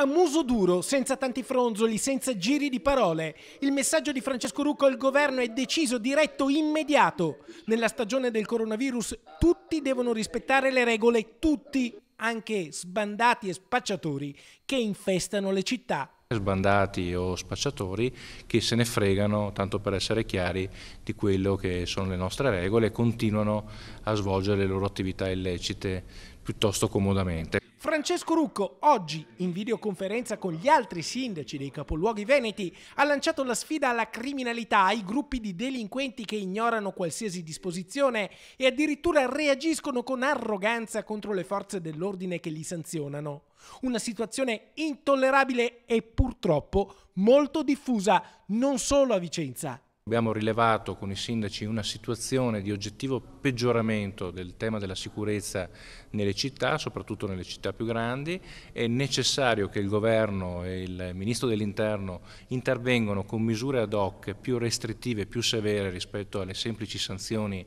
a muso duro, senza tanti fronzoli, senza giri di parole. Il messaggio di Francesco Rucco al governo è deciso, diretto, immediato. Nella stagione del coronavirus tutti devono rispettare le regole, tutti, anche sbandati e spacciatori che infestano le città. Sbandati o spacciatori che se ne fregano, tanto per essere chiari, di quello che sono le nostre regole e continuano a svolgere le loro attività illecite piuttosto comodamente. Francesco Rucco, oggi in videoconferenza con gli altri sindaci dei capoluoghi veneti, ha lanciato la sfida alla criminalità, ai gruppi di delinquenti che ignorano qualsiasi disposizione e addirittura reagiscono con arroganza contro le forze dell'ordine che li sanzionano. Una situazione intollerabile e purtroppo molto diffusa, non solo a Vicenza. Abbiamo rilevato con i sindaci una situazione di oggettivo peggioramento del tema della sicurezza nelle città, soprattutto nelle città più grandi. È necessario che il governo e il ministro dell'interno intervengano con misure ad hoc più restrittive, più severe rispetto alle semplici sanzioni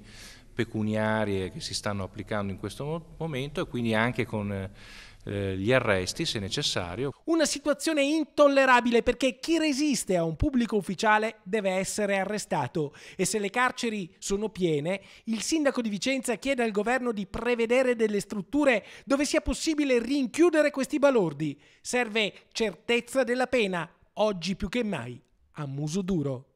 pecuniarie che si stanno applicando in questo momento e quindi anche con gli arresti se necessario. Una situazione intollerabile perché chi resiste a un pubblico ufficiale deve essere arrestato e se le carceri sono piene, il sindaco di Vicenza chiede al governo di prevedere delle strutture dove sia possibile rinchiudere questi balordi. Serve certezza della pena, oggi più che mai, a muso duro.